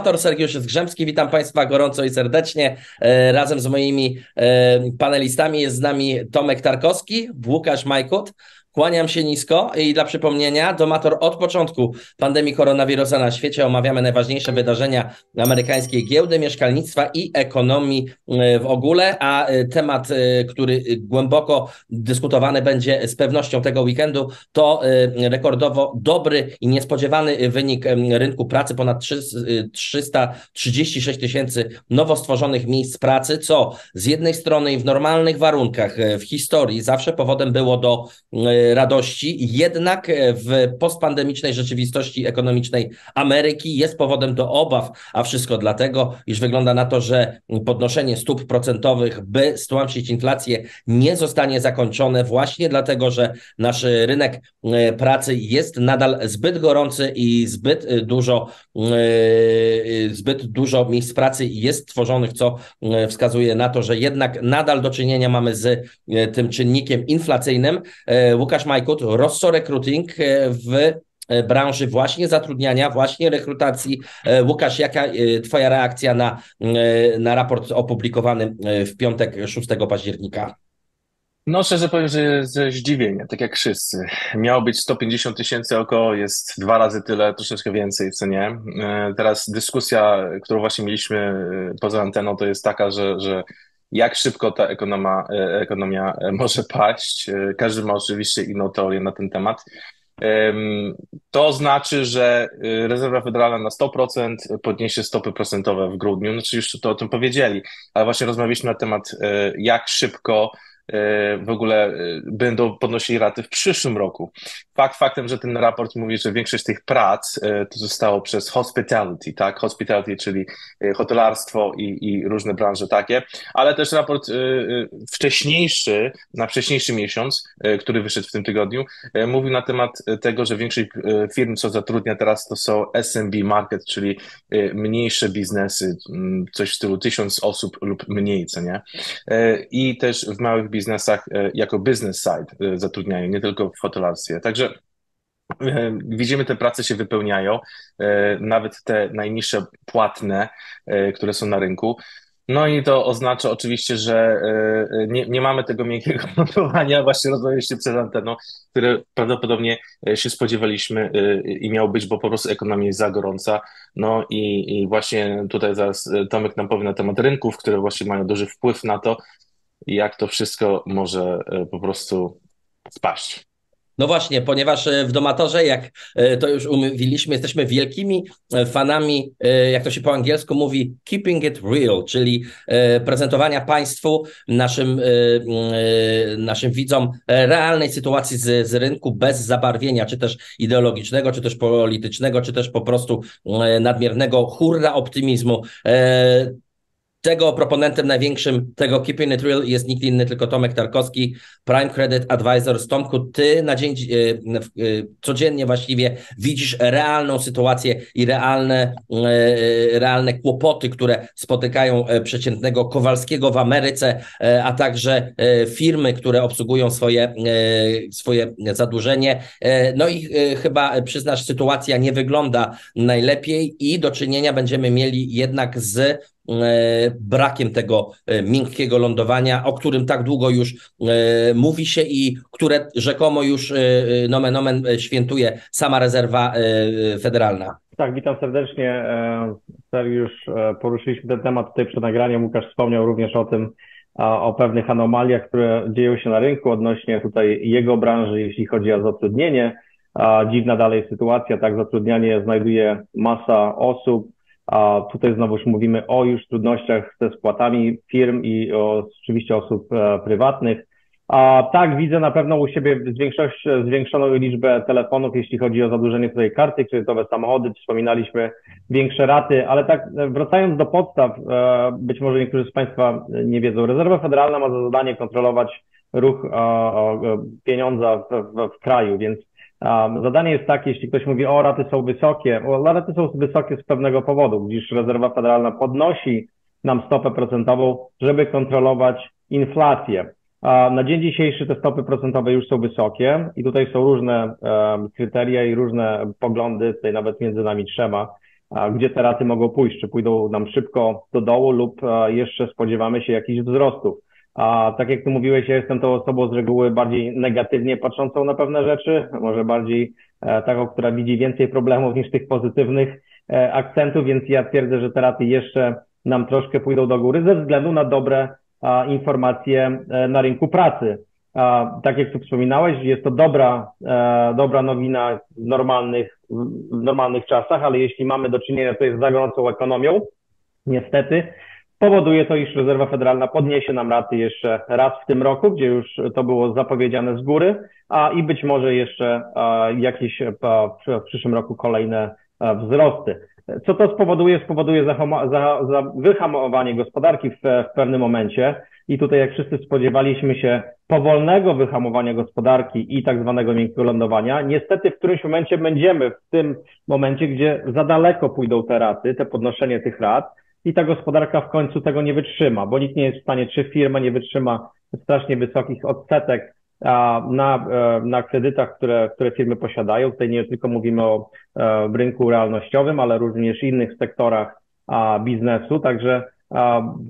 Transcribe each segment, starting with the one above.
Domator, Sergiusz Zgrzebski. Witam Państwa gorąco i serdecznie. Razem z moimi panelistami jest z nami Tomek Tarkowski, Łukasz Majkut. Kłaniam się nisko i dla przypomnienia, Domator od początku pandemii koronawirusa na świecie omawiamy najważniejsze wydarzenia amerykańskiej giełdy, mieszkalnictwa i ekonomii w ogóle, a temat, który głęboko dyskutowany będzie z pewnością tego weekendu, to rekordowo dobry i niespodziewany wynik rynku pracy, ponad 336 tysięcy nowo stworzonych miejsc pracy, co z jednej strony w normalnych warunkach w historii zawsze powodem było do radości, jednak w postpandemicznej rzeczywistości ekonomicznej Ameryki jest powodem do obaw, a wszystko dlatego, iż wygląda na to, że podnoszenie stóp procentowych, by stłamsić inflację, nie zostanie zakończone właśnie dlatego, że nasz rynek pracy jest nadal zbyt gorący i zbyt dużo miejsc pracy jest tworzonych, co wskazuje na to, że jednak nadal do czynienia mamy z tym czynnikiem inflacyjnym. Łukasz Majkut, Rosso Recruiting w branży właśnie zatrudniania, właśnie rekrutacji. Łukasz, jaka Twoja reakcja na raport opublikowany w piątek 6 października? No szczerze powiem, że ze zdziwienia, tak jak wszyscy. Miało być 150 tysięcy około, jest 2 razy tyle, troszeczkę więcej w cenie. Teraz dyskusja, którą właśnie mieliśmy poza anteną, to jest taka, że jak szybko ta ekonomia może paść. Każdy ma oczywiście inną teorię na ten temat. To znaczy, że Rezerwa Federalna na 100% podniesie stopy procentowe w grudniu. Znaczy już to o tym powiedzieli, ale właśnie rozmawialiśmy na temat, jak szybko w ogóle będą podnosili raty w przyszłym roku. Fakt faktem, że ten raport mówi, że większość tych prac to zostało przez hospitality, tak? Hospitality, czyli hotelarstwo i różne branże takie, ale też raport wcześniejszy, na wcześniejszy miesiąc, który wyszedł w tym tygodniu, mówił na temat tego, że większość firm, co zatrudnia teraz, to są SMB market, czyli mniejsze biznesy, coś w stylu 1000 osób lub mniej, co nie? I też w małych biznesach jako business side zatrudniają, nie tylko w hotelarstwie. Także widzimy, te prace się wypełniają, nawet te najniższe płatne, które są na rynku. No i to oznacza oczywiście, że nie mamy tego miękkiego notowania, właśnie rozmawialiśmy przed anteną, które prawdopodobnie się spodziewaliśmy i miało być, bo po prostu ekonomia jest za gorąca. No i właśnie tutaj zaraz Tomek nam powie na temat rynków, które właśnie mają duży wpływ na to, jak to wszystko może po prostu spaść. No właśnie, ponieważ w Domatorze, jak to już umówiliśmy, jesteśmy wielkimi fanami, jak to się po angielsku mówi, keeping it real, czyli prezentowania Państwu, naszym widzom, realnej sytuacji z rynku bez zabarwienia, czy też ideologicznego, czy też politycznego, czy też po prostu nadmiernego hurra optymizmu. Tego proponentem największym, tego Keeping It Real, jest nikt inny, tylko Tomek Tarkowski, PrimeCredit Advisors. Tomku, ty na dzień, codziennie właściwie widzisz realną sytuację i realne kłopoty, które spotykają przeciętnego Kowalskiego w Ameryce, a także firmy, które obsługują swoje zadłużenie. No i chyba przyznasz, sytuacja nie wygląda najlepiej i do czynienia będziemy mieli jednak z brakiem tego miękkiego lądowania, o którym tak długo już mówi się i które rzekomo już nomen omen świętuje sama Rezerwa Federalna. Tak, witam serdecznie. Seriusz, poruszyliśmy ten temat tutaj przed nagraniem. Łukasz wspomniał również o tym, o pewnych anomaliach, które dzieją się na rynku odnośnie tutaj jego branży, jeśli chodzi o zatrudnienie. Dziwna dalej sytuacja, tak, zatrudnianie znajduje masa osób. A tutaj znowuż mówimy o już trudnościach ze spłatami firm i oczywiście osób prywatnych. A tak, widzę na pewno u siebie zwiększoną liczbę telefonów, jeśli chodzi o zadłużenie tutaj karty kredytowe, samochody, wspominaliśmy, większe raty, ale tak wracając do podstaw, być może niektórzy z Państwa nie wiedzą, Rezerwa Federalna ma za zadanie kontrolować ruch pieniądza w kraju, więc zadanie jest takie, jeśli ktoś mówi, o, raty są wysokie, raty są wysokie z pewnego powodu, gdyż Rezerwa Federalna podnosi nam stopę procentową, żeby kontrolować inflację. Na dzień dzisiejszy te stopy procentowe już są wysokie i tutaj są różne kryteria i różne poglądy, tutaj nawet między nami trzema, gdzie te raty mogą pójść, czy pójdą nam szybko do dołu lub jeszcze spodziewamy się jakichś wzrostów. A tak jak tu mówiłeś, ja jestem tą osobą z reguły bardziej negatywnie patrzącą na pewne rzeczy, może bardziej taką, która widzi więcej problemów niż tych pozytywnych akcentów, więc ja twierdzę, że te raty jeszcze nam troszkę pójdą do góry ze względu na dobre informacje na rynku pracy. Tak jak tu wspominałeś, jest to dobra nowina w normalnych czasach, ale jeśli mamy do czynienia tutaj z zagrącą ekonomią, niestety, powoduje to, iż Rezerwa Federalna podniesie nam raty jeszcze raz w tym roku, gdzie już to było zapowiedziane z góry, i być może jeszcze jakieś w przyszłym roku kolejne wzrosty. Co to spowoduje? Spowoduje wyhamowanie gospodarki w pewnym momencie i tutaj, jak wszyscy spodziewaliśmy się powolnego wyhamowania gospodarki i tak zwanego miękkiego lądowania, niestety w którymś momencie będziemy w tym momencie, gdzie za daleko pójdą te raty, te podnoszenie tych rat i ta gospodarka w końcu tego nie wytrzyma, bo nikt nie jest w stanie, czy firma nie wytrzyma strasznie wysokich odsetek na kredytach, które firmy posiadają. Tutaj nie tylko mówimy o rynku realnościowym, ale również innych sektorach biznesu. Także,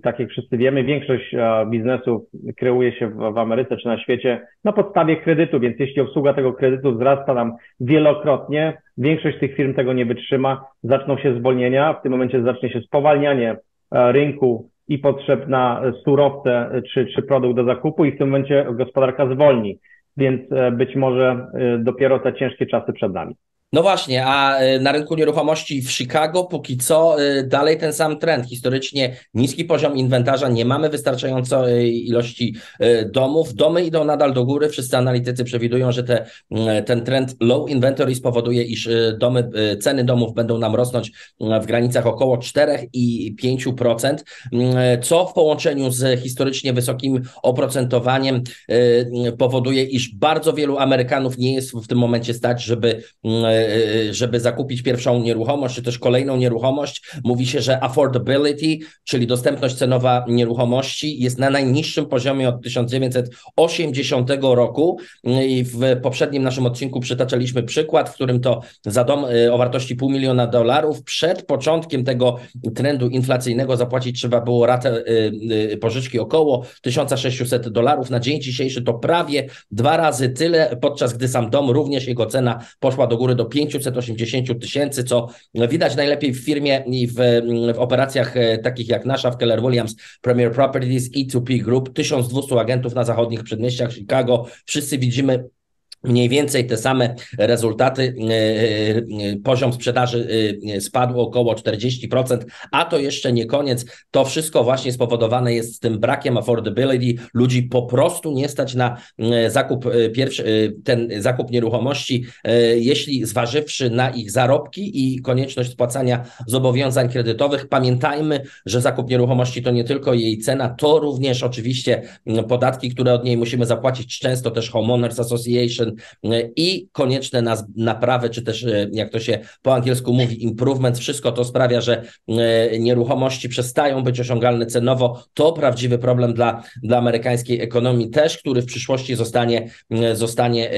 tak jak wszyscy wiemy, większość biznesów kreuje się w Ameryce czy na świecie na podstawie kredytu, więc jeśli obsługa tego kredytu wzrasta nam wielokrotnie, większość tych firm tego nie wytrzyma, zaczną się zwolnienia, w tym momencie zacznie się spowalnianie rynku i potrzeb na surowce czy produkt do zakupu i w tym momencie gospodarka zwolni, więc być może dopiero te ciężkie czasy przed nami. No właśnie, a na rynku nieruchomości w Chicago póki co dalej ten sam trend. Historycznie niski poziom inwentarza, nie mamy wystarczającej ilości domów. Domy idą nadal do góry. Wszyscy analitycy przewidują, że ten trend low inventory spowoduje, iż ceny domów będą nam rosnąć w granicach około 4 i 5%, co w połączeniu z historycznie wysokim oprocentowaniem powoduje, iż bardzo wielu Amerykanów nie jest w tym momencie stać, żeby zakupić pierwszą nieruchomość, czy też kolejną nieruchomość. Mówi się, że affordability, czyli dostępność cenowa nieruchomości, jest na najniższym poziomie od 1980 roku. I w poprzednim naszym odcinku przytaczaliśmy przykład, w którym to za dom o wartości $500,000 przed początkiem tego trendu inflacyjnego zapłacić trzeba było ratę pożyczki około $1,600. Na dzień dzisiejszy to prawie 2 razy tyle, podczas gdy sam dom, również jego cena poszła do góry do 580 tysięcy, co widać najlepiej w firmie i w operacjach takich jak nasza, w Keller Williams Premiere Properties, E2P Group, 1200 agentów na zachodnich przedmieściach Chicago. Wszyscy widzimy mniej więcej te same rezultaty. Poziom sprzedaży spadł około 40%, a to jeszcze nie koniec. To wszystko właśnie spowodowane jest tym brakiem affordability. Ludzi po prostu nie stać na zakup nieruchomości, jeśli zważywszy na ich zarobki i konieczność spłacania zobowiązań kredytowych. Pamiętajmy, że zakup nieruchomości to nie tylko jej cena, to również oczywiście podatki, które od niej musimy zapłacić, często też Homeowners Association, i konieczne naprawy, czy też, jak to się po angielsku mówi, improvement. Wszystko to sprawia, że nieruchomości przestają być osiągalne cenowo. To prawdziwy problem dla amerykańskiej ekonomii też, który w przyszłości zostanie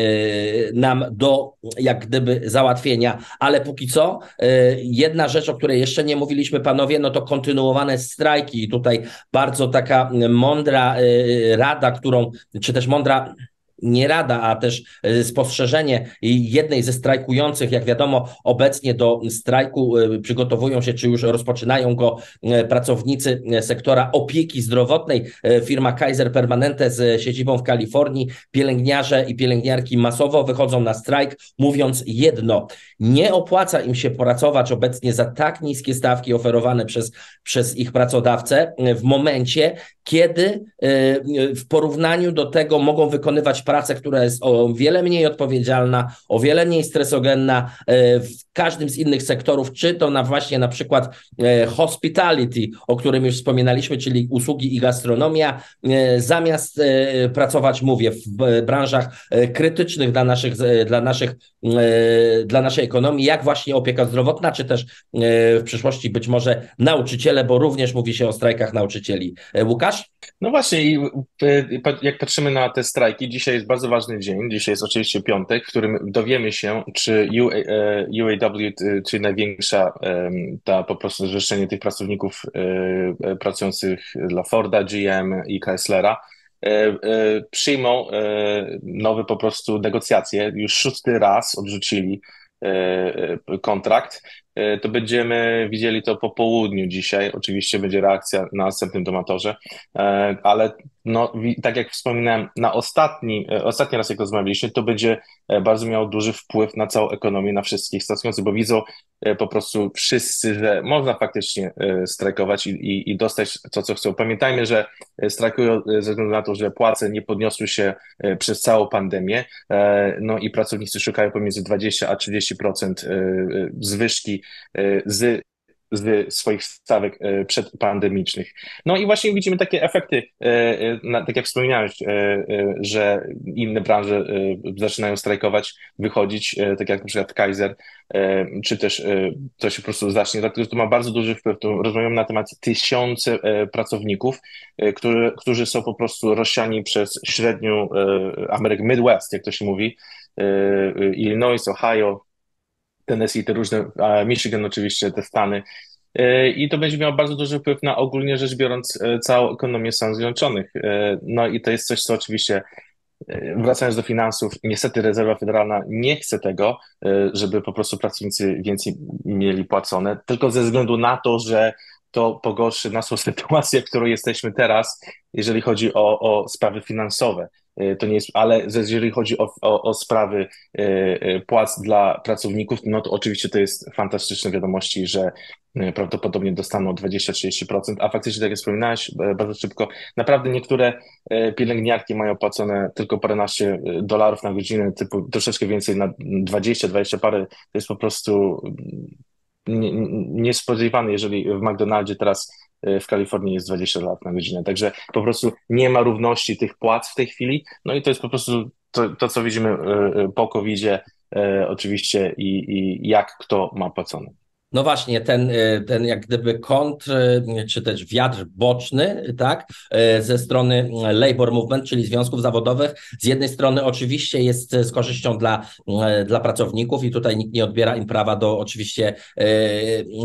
nam do jak gdyby załatwienia. Ale póki co jedna rzecz, o której jeszcze nie mówiliśmy, panowie, no to kontynuowane strajki. I tutaj bardzo taka mądra rada, też spostrzeżenie jednej ze strajkujących. Jak wiadomo, obecnie do strajku przygotowują się, czy już rozpoczynają go pracownicy sektora opieki zdrowotnej. Firma Kaiser Permanente z siedzibą w Kalifornii, pielęgniarze i pielęgniarki masowo wychodzą na strajk, mówiąc jedno: nie opłaca im się pracować obecnie za tak niskie stawki oferowane przez ich pracodawcę w momencie, kiedy w porównaniu do tego mogą wykonywać pracę, która jest o wiele mniej odpowiedzialna, o wiele mniej stresogenna w każdym z innych sektorów, czy to na przykład hospitality, o którym już wspominaliśmy, czyli usługi i gastronomia, zamiast pracować, mówię, w branżach krytycznych dla naszej ekonomii, jak właśnie opieka zdrowotna, czy też w przyszłości być może nauczyciele, bo również mówi się o strajkach nauczycieli. Łukasz? No właśnie, jak patrzymy na te strajki, dzisiaj jest bardzo ważny dzień, dzisiaj jest oczywiście piątek, w którym dowiemy się, czy UAW, czyli największa ta po prostu zrzeszenie tych pracowników pracujących dla Forda, GM i Kesslera, przyjmą nowe po prostu negocjacje. Już 6. raz odrzucili kontrakt. To będziemy widzieli to po południu dzisiaj. Oczywiście będzie reakcja na następnym Domatorze, ale no, tak jak wspominałem, na ostatni raz jak rozmawialiśmy, to będzie bardzo miało duży wpływ na całą ekonomię, na wszystkich strajkujących, bo widzą po prostu wszyscy, że można faktycznie strajkować i dostać to, co chcą. Pamiętajmy, że strajkują ze względu na to, że płace nie podniosły się przez całą pandemię, no i pracownicy szukają pomiędzy 20 a 30% zwyżki z swoich stawek przedpandemicznych. No i właśnie widzimy takie efekty, tak jak wspomniałeś, że inne branże zaczynają strajkować, wychodzić, tak jak na przykład Kaiser, czy też to się po prostu zacznie, dlatego że to ma bardzo duży wpływ. Rozmawiamy na temat tysiące pracowników, którzy są po prostu rozsiani przez średnią Amerykę, Midwest, jak to się mówi, Illinois, Ohio, Tennessee, te różne, Michigan oczywiście, te stany. I to będzie miało bardzo duży wpływ na ogólnie rzecz biorąc całą ekonomię Stanów Zjednoczonych. No i to jest coś, co oczywiście, wracając do finansów, niestety Rezerwa Federalna nie chce tego, żeby po prostu pracownicy więcej mieli płacone, tylko ze względu na to, że to pogorszy naszą sytuację, w której jesteśmy teraz, jeżeli chodzi o sprawy finansowe. To nie jest, ale jeżeli chodzi o sprawy płac dla pracowników, no to oczywiście to jest fantastyczne wiadomości, że prawdopodobnie dostaną 20-30%, a faktycznie, tak jak wspominałeś, bardzo szybko, naprawdę niektóre pielęgniarki mają płacone tylko paręnaście dolarów na godzinę, typu troszeczkę więcej na 20 parę, to jest po prostu niespodziewane, jeżeli w McDonaldzie teraz w Kalifornii jest 20 dolarów na godzinę, także po prostu nie ma równości tych płac w tej chwili, no i to jest po prostu to co widzimy po COVID-zie oczywiście i jak kto ma płacone. No właśnie, ten jak gdyby kontr, czy też wiatr boczny, tak, ze strony labor movement, czyli związków zawodowych, z jednej strony oczywiście jest z korzyścią dla pracowników i tutaj nikt nie odbiera im prawa do oczywiście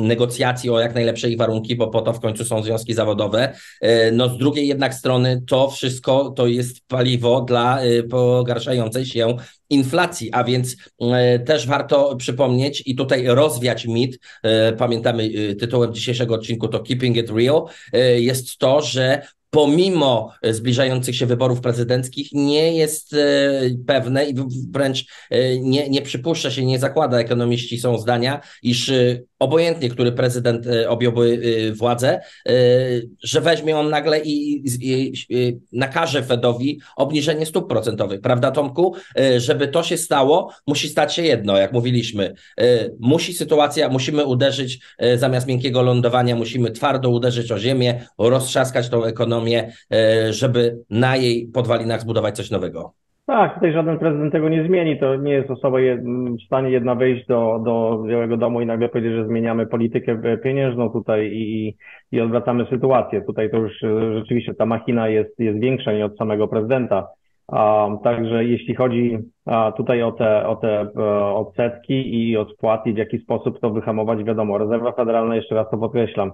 negocjacji o jak najlepsze ich warunki, bo po to w końcu są związki zawodowe. No z drugiej jednak strony to wszystko to jest paliwo dla pogarszającej się inflacji, a więc też warto przypomnieć i tutaj rozwiać mit, pamiętamy tytułem dzisiejszego odcinku to Keeping It Real, jest to, że pomimo zbliżających się wyborów prezydenckich nie jest pewne i wręcz nie przypuszcza się, nie zakłada, ekonomiści są zdania, iż obojętnie, który prezydent objąłby władzę, że weźmie on nagle i nakaże Fedowi obniżenie stóp procentowych. Prawda, Tomku? Żeby to się stało, musi stać się jedno, jak mówiliśmy. Musimy uderzyć, zamiast miękkiego lądowania, musimy twardo uderzyć o ziemię, roztrzaskać tą ekonomię, żeby na jej podwalinach zbudować coś nowego. Tak, tutaj żaden prezydent tego nie zmieni, to nie jest osoba w stanie jedna wyjść do Białego Domu i nagle powiedzieć, że zmieniamy politykę pieniężną tutaj i odwracamy sytuację. Tutaj to już rzeczywiście ta machina jest większa niż od samego prezydenta. Także jeśli chodzi tutaj o te odsetki i o spłaty, w jaki sposób to wyhamować, wiadomo, Rezerwa Federalna, jeszcze raz to podkreślam,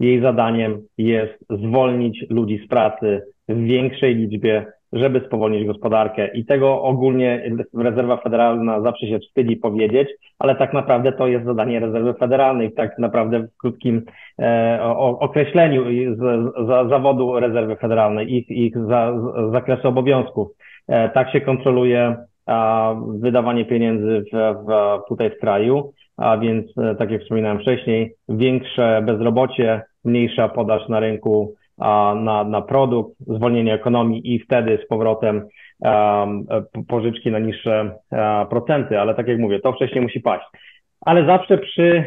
jej zadaniem jest zwolnić ludzi z pracy w większej liczbie, żeby spowolnić gospodarkę. I tego ogólnie Rezerwa Federalna zawsze się wstydzi powiedzieć, ale tak naprawdę to jest zadanie Rezerwy Federalnej. Tak naprawdę w krótkim określeniu zawodu Rezerwy Federalnej, ich zakresu obowiązków. Tak się kontroluje wydawanie pieniędzy tutaj w kraju, a więc, tak jak wspominałem wcześniej, większe bezrobocie, mniejsza podaż na rynku na produkt, zwolnienie ekonomii i wtedy z powrotem pożyczki na niższe procenty, ale tak jak mówię, to wcześniej musi paść. Ale zawsze przy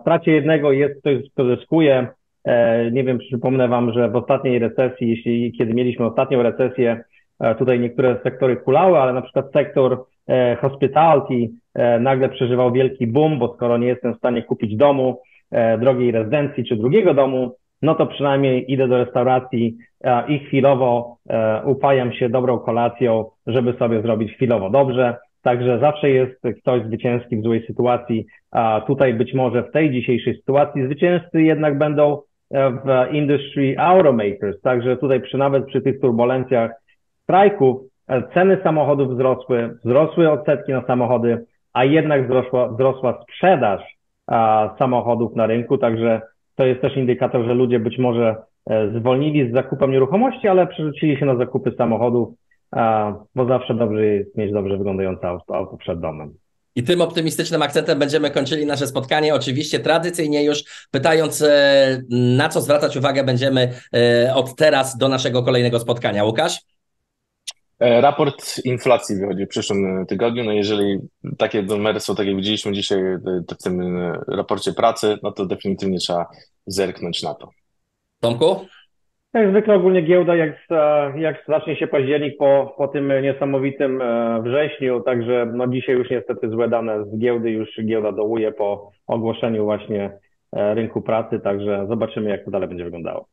stracie jednego jest ktoś, kto zyskuje. Nie wiem, przypomnę wam, że w ostatniej recesji, kiedy mieliśmy ostatnią recesję, tutaj niektóre sektory kulały, ale na przykład sektor hospitality nagle przeżywał wielki boom, bo skoro nie jestem w stanie kupić domu, drogiej rezydencji czy drugiego domu, no to przynajmniej idę do restauracji i chwilowo upajam się dobrą kolacją, żeby sobie zrobić chwilowo dobrze. Także zawsze jest ktoś zwycięski w złej sytuacji, a tutaj być może w tej dzisiejszej sytuacji zwycięzcy jednak będą w industry automakers. Także tutaj nawet przy tych turbulencjach strajków ceny samochodów wzrosły odsetki na samochody, a jednak wzrosła sprzedaż samochodów na rynku. Także to jest też indykator, że ludzie być może zwolnili z zakupem nieruchomości, ale przerzucili się na zakupy samochodów, bo zawsze dobrze jest mieć dobrze wyglądające auto przed domem. I tym optymistycznym akcentem będziemy kończyli nasze spotkanie. Oczywiście tradycyjnie już pytając, na co zwracać uwagę będziemy od teraz do naszego kolejnego spotkania. Łukasz? Raport inflacji wychodzi w przyszłym tygodniu. No jeżeli takie numery są, tak jak widzieliśmy dzisiaj w tym raporcie pracy, no to definitywnie trzeba zerknąć na to. Tomku? Jak zwykle ogólnie giełda, jak zacznie się październik po tym niesamowitym wrześniu, także no dzisiaj już niestety złe dane z giełdy, już giełda dołuje po ogłoszeniu właśnie rynku pracy, także zobaczymy, jak to dalej będzie wyglądało.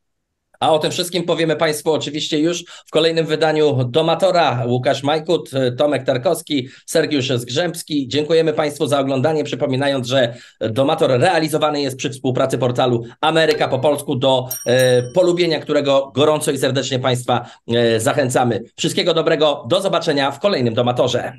A o tym wszystkim powiemy Państwu oczywiście już w kolejnym wydaniu Domatora. Łukasz Majkut, Tomek Tarkowski, Sergiusz Zgrzebski. Dziękujemy Państwu za oglądanie, przypominając, że Domator realizowany jest przy współpracy portalu Ameryka po polsku, do polubienia którego gorąco i serdecznie Państwa zachęcamy. Wszystkiego dobrego, do zobaczenia w kolejnym Domatorze.